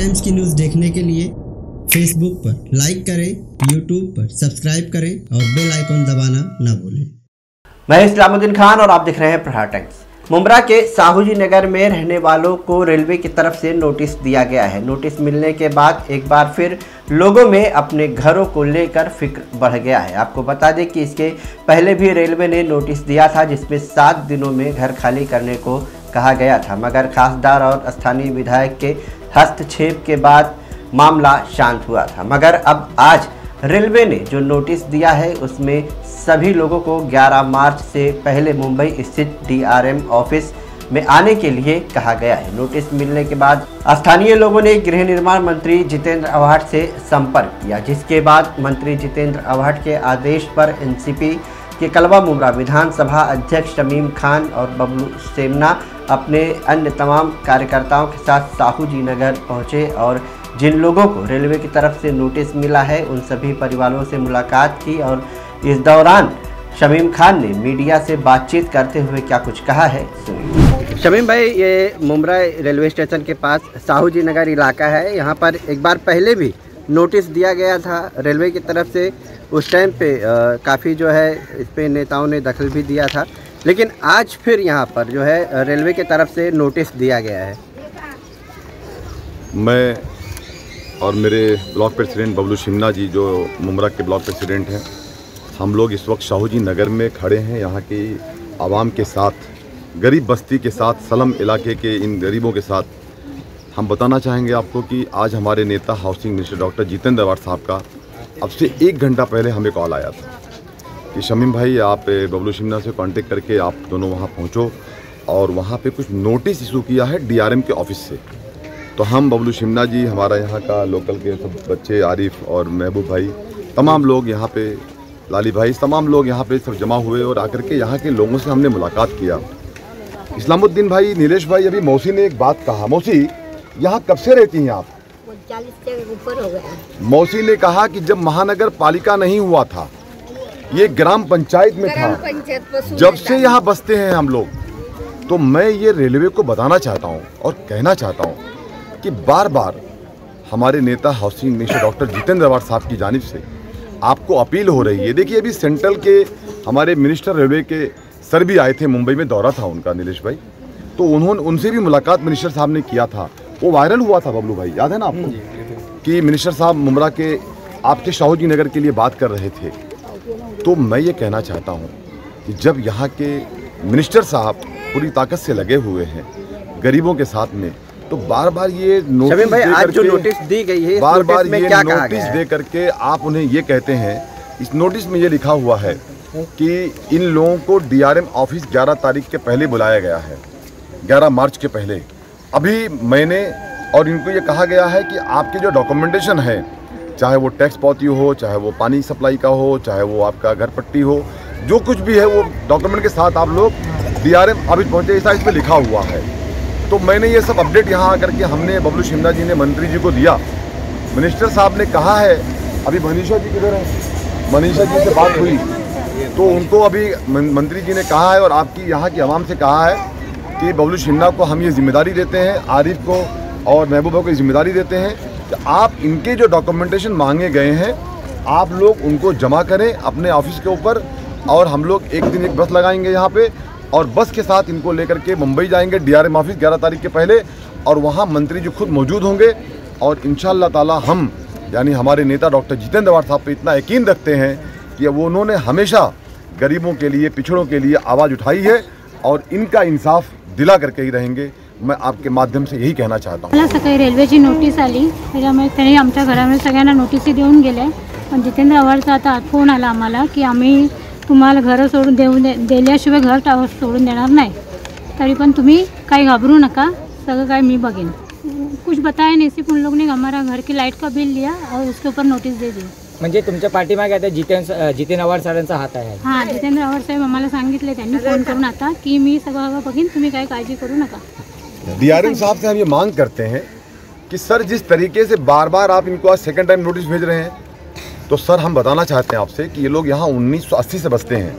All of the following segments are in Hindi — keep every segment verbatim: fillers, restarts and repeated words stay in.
टाइम्स की न्यूज़ देखने के लिए फेसबुक पर लाइक करें, यूट्यूब पर सब्सक्राइब करें और बेल आइकन दबाना ना भूलें। मैं इस्लामुद्दीन खान और आप देख रहे हैं प्रहार टाइम्स। मुम्ब्रा के साहूजी नगर में रहने वालों को रेलवे की तरफ से नोटिस दिया गया है। नोटिस मिलने के बाद एक बार फिर लोगों में अपने घरों को लेकर फिक्र बढ़ गया है। आपको बता दें कि इसके पहले भी रेलवे ने नोटिस दिया था, जिसमें सात दिनों में घर खाली करने को कहा गया था, मगर खासदार और स्थानीय विधायक के हस्तक्षेप के बाद मामला शांत हुआ था। मगर अब आज रेलवे ने जो नोटिस दिया है उसमें सभी लोगों को ग्यारह मार्च से पहले मुंबई स्थित डी आर एम ऑफिस में आने के लिए कहा गया है। नोटिस मिलने के बाद स्थानीय लोगों ने गृह निर्माण मंत्री जितेंद्र आव्हाड से संपर्क किया, जिसके बाद मंत्री जितेंद्र आव्हाड के आदेश पर एन सी पी के कलवा मुंग विधानसभा अध्यक्ष शमीम खान और बबलू शेमना अपने अन्य तमाम कार्यकर्ताओं के साथ साहूजी नगर पहुँचे और जिन लोगों को रेलवे की तरफ से नोटिस मिला है उन सभी परिवारों से मुलाकात की। और इस दौरान शमीम खान ने मीडिया से बातचीत करते हुए क्या कुछ कहा है सुनिए। शमीम भाई, ये मुम्ब्रा रेलवे स्टेशन के पास साहूजी नगर इलाका है। यहाँ पर एक बार पहले भी नोटिस दिया गया था रेलवे की तरफ से। उस टाइम पे काफ़ी जो है इस पर नेताओं ने दखल भी दिया था, लेकिन आज फिर यहाँ पर जो है रेलवे की तरफ से नोटिस दिया गया है। मैं और मेरे ब्लॉक प्रेसिडेंट बबलू शेमना जी जो मुम्ब्रा के ब्लॉक प्रेसिडेंट हैं, हम लोग इस वक्त साहूजी नगर में खड़े हैं। यहाँ की आवाम के साथ, गरीब बस्ती के साथ, सलम इलाके के इन गरीबों के साथ हम बताना चाहेंगे आपको कि आज हमारे नेता housing minister doctor Jitendra Awhad साहब का अब से एक घंटा पहले हमें कॉल आया था कि शमीम भाई, आप बबलू शेमना से कॉन्टेक्ट करके आप दोनों वहाँ पहुँचो और वहाँ पर कुछ नोटिस इशू किया है डी आर एम के ऑफिस से। तो हम बबलू शेमना जी, हमारा यहाँ का लोकल के सब बच्चे, आरिफ और महबूब भाई, तमाम लोग यहाँ पे, लाली भाई, तमाम लोग यहाँ पे सब जमा हुए और आकर के यहाँ के लोगों से हमने मुलाकात किया। इस्लामुद्दीन भाई, नीलेश भाई, अभी मौसी ने एक बात कहा। मौसी, यहाँ कब से रहती हैं आप? चालीस से ऊपर हो गया। मौसी ने कहा कि जब महानगर पालिका नहीं हुआ था, ये ग्राम पंचायत में था, जब से यहाँ बसते हैं हम लोग। तो मैं ये रेलवे को बताना चाहता हूँ और कहना चाहता हूँ कि बार बार हमारे नेता housing minister doctor Jitendra Awhad साहब की जानिब से आपको अपील हो रही है। देखिए, अभी सेंट्रल के हमारे मिनिस्टर रेलवे के सर भी आए थे, मुंबई में दौरा था उनका, नीलेश भाई, तो उन्होंने उनसे भी मुलाकात मिनिस्टर साहब ने किया था। वो वायरल हुआ था बबलू भाई, याद है ना आपको, कि मिनिस्टर साहब मुम्ब्रा के आपके साहूजी नगर के लिए बात कर रहे थे। तो मैं ये कहना चाहता हूँ कि जब यहाँ के मिनिस्टर साहब पूरी ताकत से लगे हुए हैं गरीबों के साथ में, तो बार बार ये नोटिस भाई, आज जो नोटिस दी गई है, बार बार ये क्या नोटिस दे करके आप उन्हें ये कहते हैं। इस नोटिस में ये लिखा हुआ है कि इन लोगों को डी आर एम ऑफिस ग्यारह तारीख के पहले बुलाया गया है, ग्यारह मार्च के पहले। अभी मैंने और इनको ये कहा गया है कि आपके जो डॉक्यूमेंटेशन है, चाहे वो टैक्स पावती हो, चाहे वो पानी सप्लाई का हो, चाहे वो आपका घर पट्टी हो, जो कुछ भी है वो डॉक्यूमेंट के साथ आप लोग डी आर एम ऑफिस पहुँचे, ऐसा इसमें लिखा हुआ है। तो मैंने ये सब अपडेट यहाँ आकर के हमने बबलू शेमना जी ने मंत्री जी को दिया। मिनिस्टर साहब ने कहा है, अभी मनीषा जी किधर है, मनीषा जी से बात हुई तो उनको अभी मंत्री जी ने कहा है और आपकी यहाँ की आवाम से कहा है कि बबलू शेमना को हम ये जिम्मेदारी देते हैं, आरिफ को और महबूबा को ये जिम्मेदारी देते हैं कि आप इनके जो डॉक्यूमेंटेशन मांगे गए हैं आप लोग उनको जमा करें अपने ऑफिस के ऊपर, और हम लोग एक दिन एक बस लगाएंगे यहाँ पर और बस के साथ इनको लेकर के मुंबई जाएंगे डी आर एम ऑफिस ग्यारह तारीख के पहले, और वहाँ मंत्री जी खुद मौजूद होंगे। और इंशाअल्लाह ताला हम, यानी हमारे नेता डॉक्टर जितेंद्र आव्हाड साहब पे इतना यकीन रखते हैं कि वो उन्होंने हमेशा गरीबों के लिए, पिछड़ों के लिए आवाज़ उठाई है और इनका इंसाफ दिला करके ही रहेंगे। मैं आपके माध्यम से यही कहना चाहता हूँ। मला सकाळी रेल्वेची नोटीस आली, त्याच्यामुळे त्यांनी आमच्या घरामध्ये सगळ्यांना नोटीस देऊन गेले। पण जितेंद्र आव्हाडचा आता फोन आला आम्हाला की आम्ही तुम्हाला घर सोडून देऊ दे दिल्याशिवाय घर टावर सोडून देणार नाही, तरी पण तुम्ही काही घाबरू नका, सगळं काय मी बघेन। कुछ बताया नहीं, सिर्फ उन लोग ने हमारा घर की लाइट का बिल लिया और उसके ऊपर नोटिस दे दी। म्हणजे तुमच्या पाठीमागे आता जितेंद्र जितेंद्र आव्हाड साहेबांचा हात आहे? हां, जितेंद्र आव्हाड साहेब आम्हाला सांगितले, त्यांनी फोन करून आता की मी सगळं बघेन, तुम्ही काय काळजी करू नका। डी आर एम साहब से हम ये मांग करते हैं कि सर, जिस तरीके से बार बार आप इनको आज सेकंड टाइम नोटिस भेज रहे हैं, तो सर हम बताना चाहते हैं आपसे कि ये लोग यहाँ उन्नीस सौ अस्सी से बसते हैं।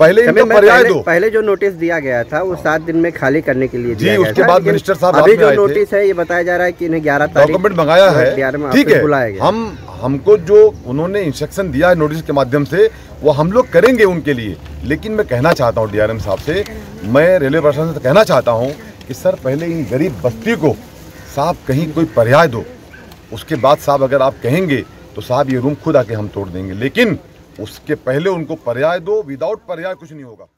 पहले इनको पर्याय दो। पहले जो नोटिस दिया गया था वो सात दिन में खाली करने के लिए दिया गया था। उसके बाद मिनिस्टर साहब अभी जो नोटिस है ये बताया जा रहा है कि इन्हें ग्यारह तारीख डॉक्यूमेंट मंगाया है, ठीक है। हम हमको जो उन्होंने इंस्ट्रक्शन दिया है नोटिस के माध्यम से वो हम लोग करेंगे उनके लिए, लेकिन मैं कहना चाहता हूँ डीआरएम साहब से, मैं रेलवे प्रशासन से कहना चाहता हूँ कि सर पहले इन गरीब बस्ती को साहब कहीं कोई पर्याय दो, उसके बाद साहब अगर आप कहेंगे तो साहब ये रूम खुद आके हम तोड़ देंगे, लेकिन उसके पहले उनको पर्याय दो। विदाउट पर्याय कुछ नहीं होगा।